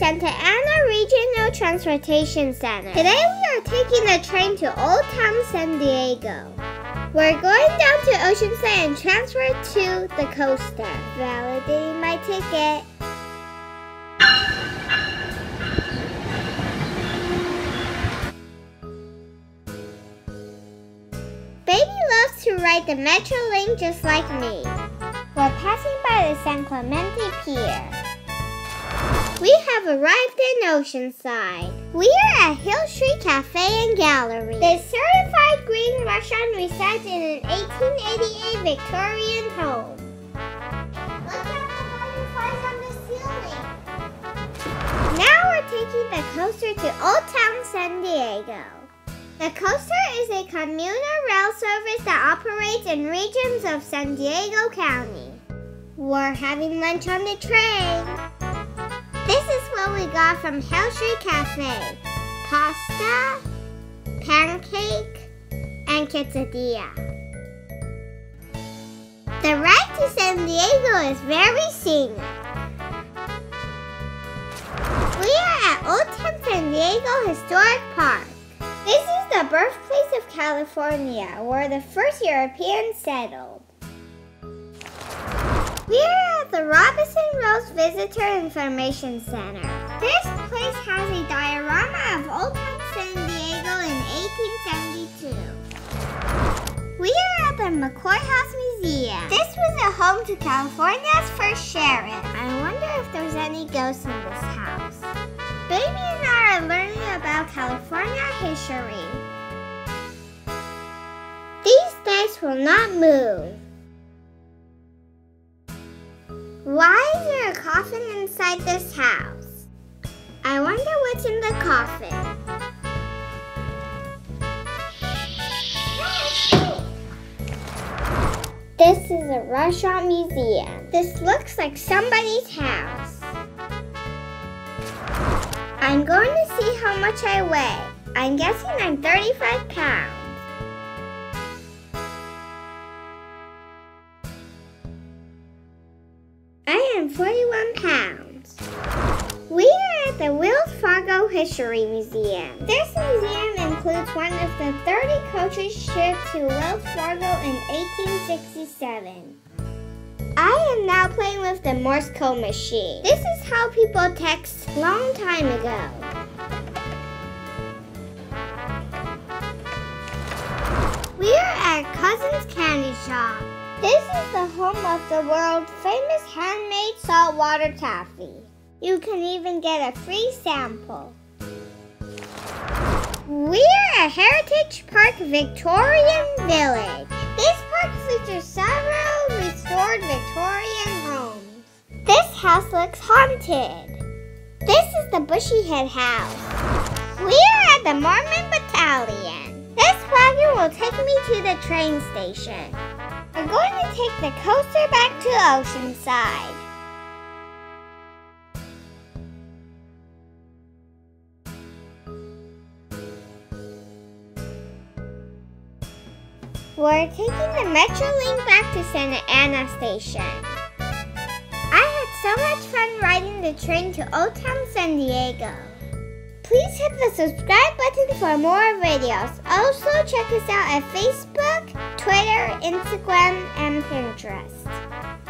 Santa Ana Regional Transportation Center. Today we are taking the train to Old Town San Diego. We're going down to Oceanside and transfer to the Coaster. Validating my ticket. Baby loves to ride the Metrolink just like me. We're passing by the San Clemente Pier. We have arrived in Oceanside. We are at Hill Street Cafe and Gallery. The certified green restaurant resides in an 1888 Victorian home. Look at the butterflies on the ceiling. Now we're taking the Coaster to Old Town San Diego. The Coaster is a communal rail service that operates in regions of San Diego County. We're having lunch on the train. This is what we got from Hill Street Cafe: pasta, pancake, and quesadilla. The ride to San Diego is very scenic. We are at Old Town San Diego Historic Park. This is the birthplace of California, where the first Europeans settled. We are at the Robinson Rose Visitor Information Center. This place has a diorama of Old Town San Diego in 1872. We are at the McCoy House Museum. This was a home to California's first sheriff. I wonder if there's any ghosts in this house. Baby and I are learning about California history. These dice will not move. Why is there a coffin inside this house? I wonder what's in the coffin. This is a restaurant museum. This looks like somebody's house. I'm going to see how much I weigh. I'm guessing I'm 35 pounds. I am 41 pounds. We are at the Wells Fargo History Museum. This museum includes one of the 30 coaches shipped to Wells Fargo in 1867. I am now playing with the Morse code machine. This is how people text a long time ago. We are at Cousin's Candy Shop. This is the home of the world's famous handmade saltwater toffee. You can even get a free sample. We're at Heritage Park Victorian Village. This park features several restored Victorian homes. This house looks haunted. This is the Bushyhead House. We're at the Mormon Battalion. This wagon will take me to the train station. We're going to take the Coaster back to Oceanside. We're taking the Metrolink back to Santa Ana Station. I had so much fun riding the train to Old Town San Diego. Please hit the subscribe button for more videos. Also check us out at Facebook, Twitter, Instagram, and Pinterest.